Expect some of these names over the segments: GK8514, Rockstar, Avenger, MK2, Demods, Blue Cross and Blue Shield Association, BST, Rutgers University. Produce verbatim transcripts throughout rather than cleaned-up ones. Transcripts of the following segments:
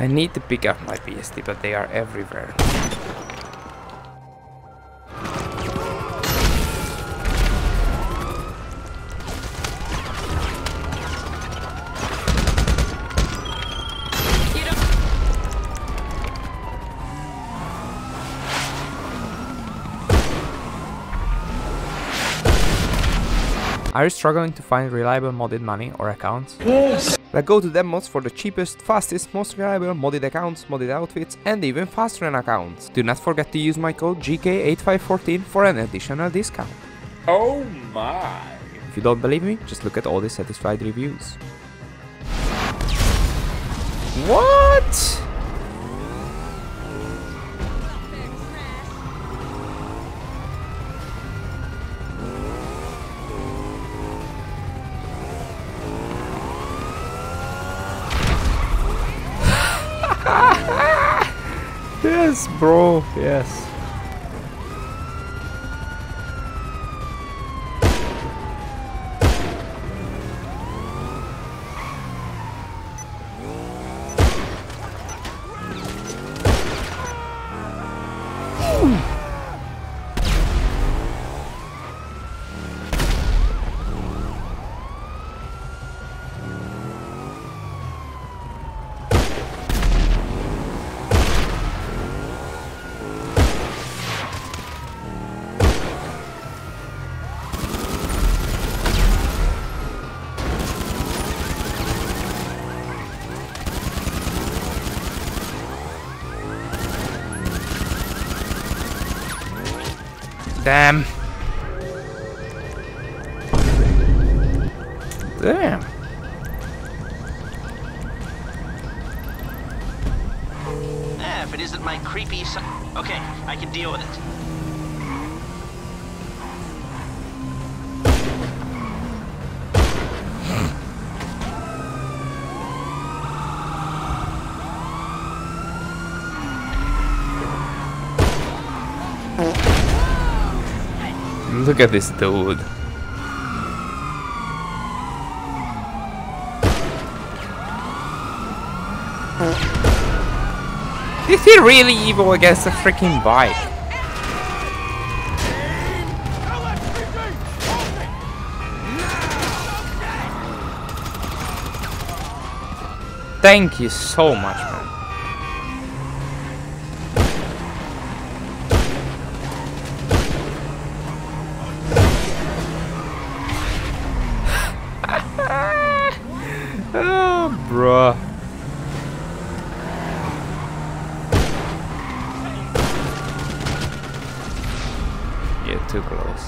I need to pick up my B S T, but they are everywhere. Are you struggling to find reliable modded money or accounts? Yes! Like, go to Demods for the cheapest, fastest, most reliable modded accounts, modded outfits, and even faster than accounts. Do not forget to use my code G K eight five one four for an additional discount. Oh my! If you don't believe me, just look at all the satisfied reviews. What? Yes, bro, yes. Ooh. Damn. Damn. Ah, if it isn't my creepy son. Okay, I can deal with it. Look at this dude. Is he really evil against a freaking bike? Thank you so much, man. Bruh. Yeah, too close.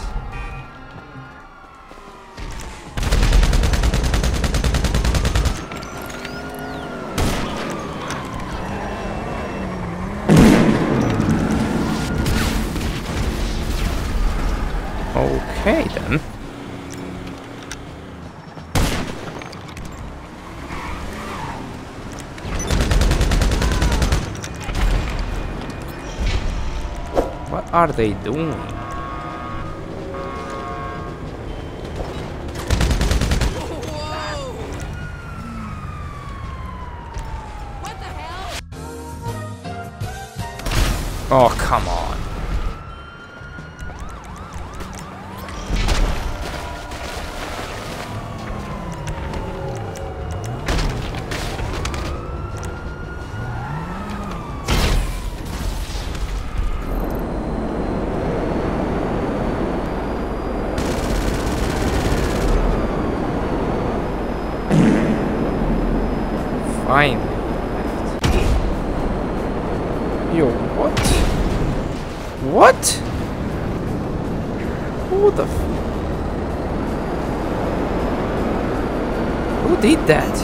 Okay then. What are they doing? What the hell? Oh, come on. Fine. Yo, what? What? Who the f... Who did that?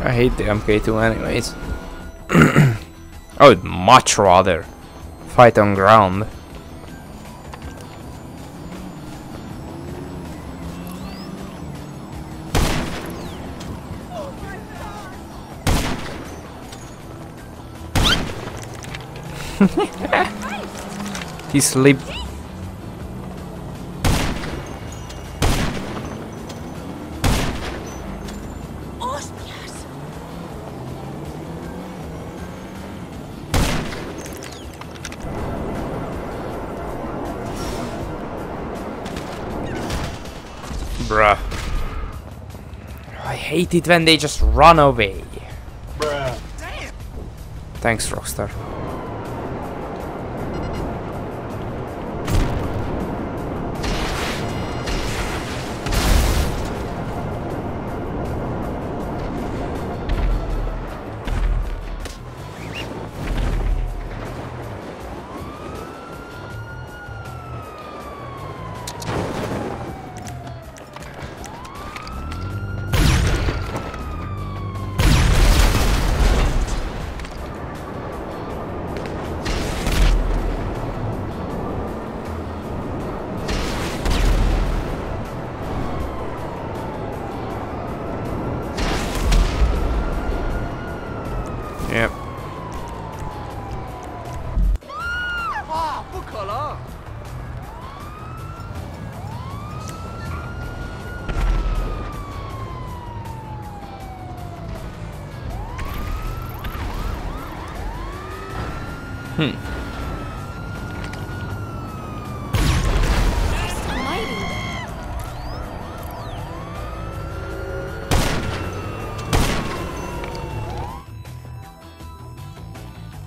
I hate the M K two anyways. I would much rather fight on ground. He sleep. Bruh. I hate it when they just run away. Bruh. Damn. Thanks, Rockstar. Yep. Hmm.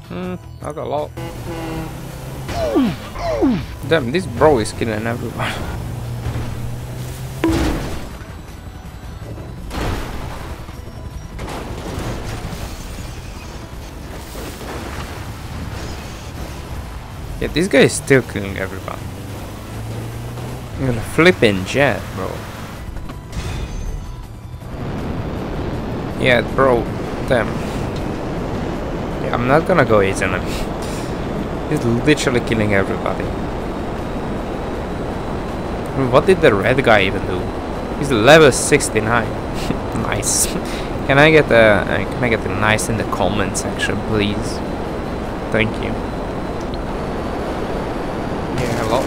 Hmm, I got a lot. Damn, this bro is killing everyone. Yeah, this guy is still killing everyone. I'm gonna flip in jet, bro. Yeah, bro, damn. I'm not gonna go easy on him. He's literally killing everybody. What did the red guy even do? He's level sixty-nine. Nice. Can I get a can I get a nice in the comment section, please? Thank you. Yeah, hello.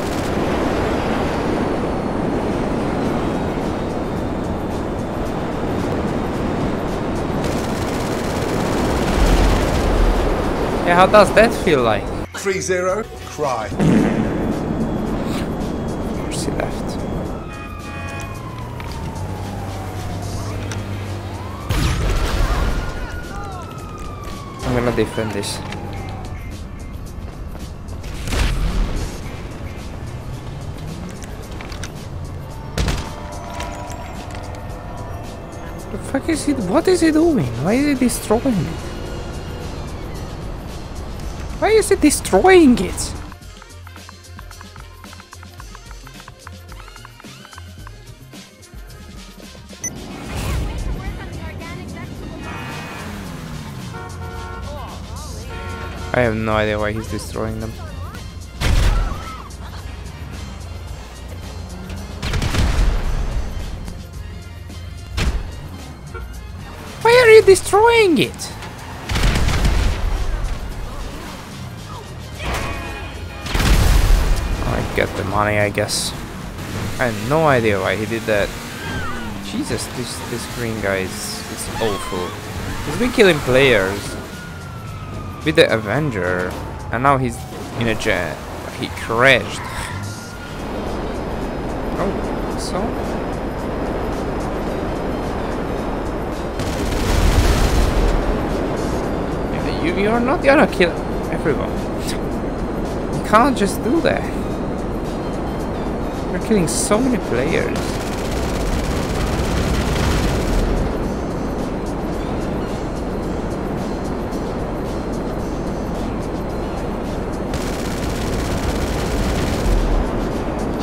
Yeah, how does that feel like? three zero, cry. Of course he left. I'm gonna defend this. The fuck is he? What is he doing? Why is he destroying it? Why is it destroying it? I have no idea why he's destroying them. Why are you destroying it? Get the money, I guess. I have no idea why he did that. Jesus, this this green guy is, is awful. He's been killing players with the Avenger, and now he's in a jet. He crashed. Oh, so yeah, you you're not gonna kill everyone. You can't just do that. We're killing so many players.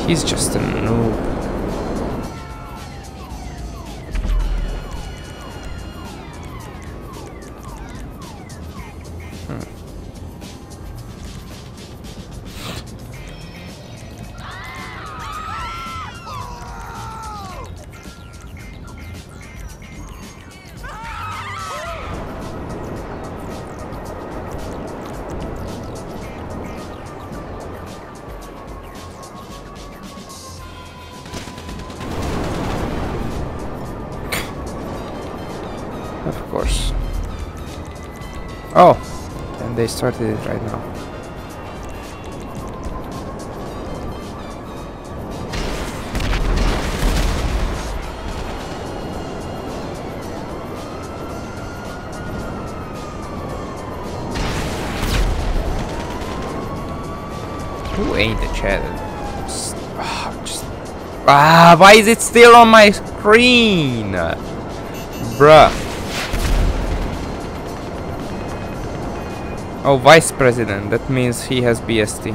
He's just a noob. Of course. Oh! And they started it right now. Who ain't the chat? Just, oh, just, ah, why is it still on my screen? Bruh. Oh, Vice President, that means he has B S T.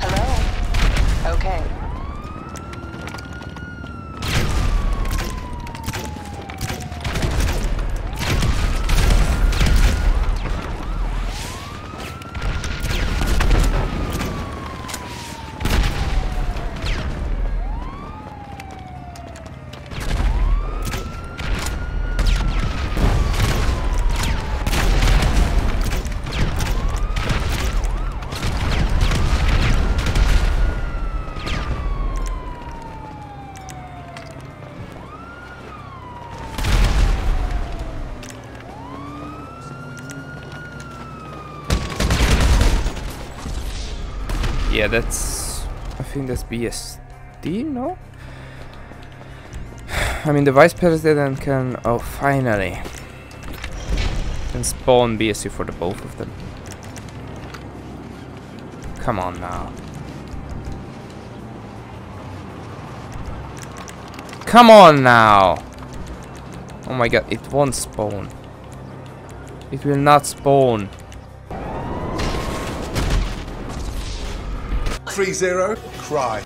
Hello? Okay. Yeah, that's... I think that's B S T, no? I mean, the Vice President can... Oh, finally! Can spawn B S T for the both of them. Come on now. Come on now! Oh my god, it won't spawn. It will not spawn. three zero, cry.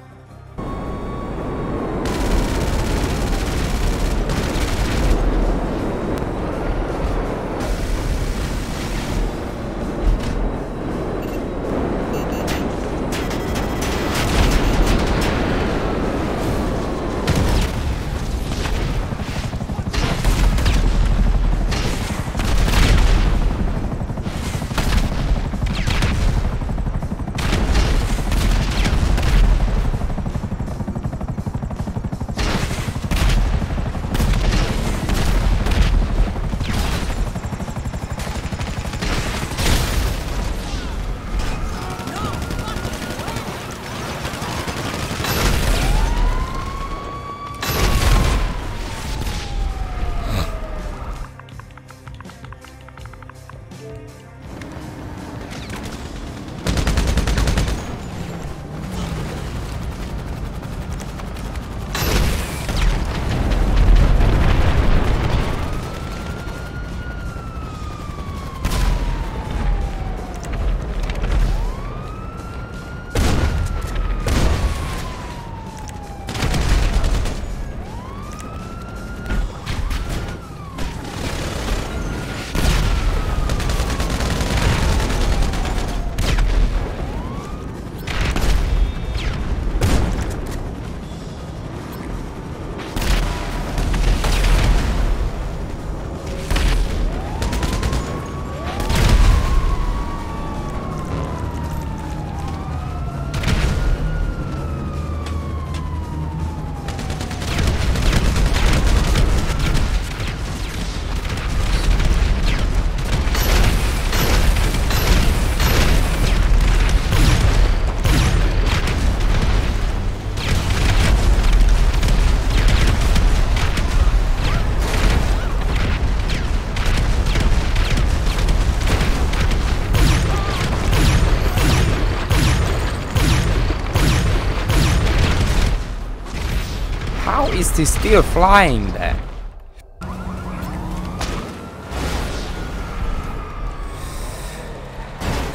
How is this still flying there?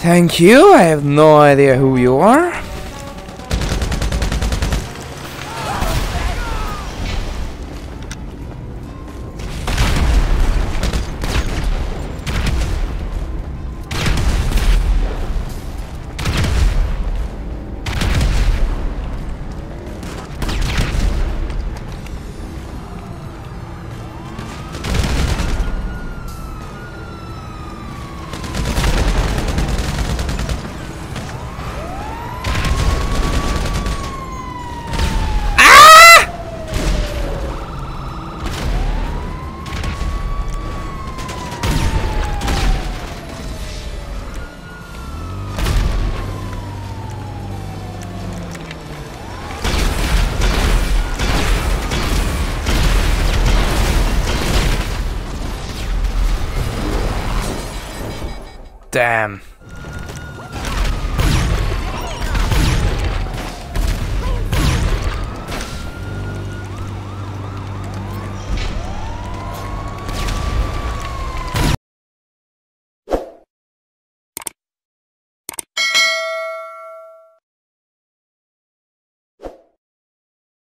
Thank you, I have no idea who you are. Damn.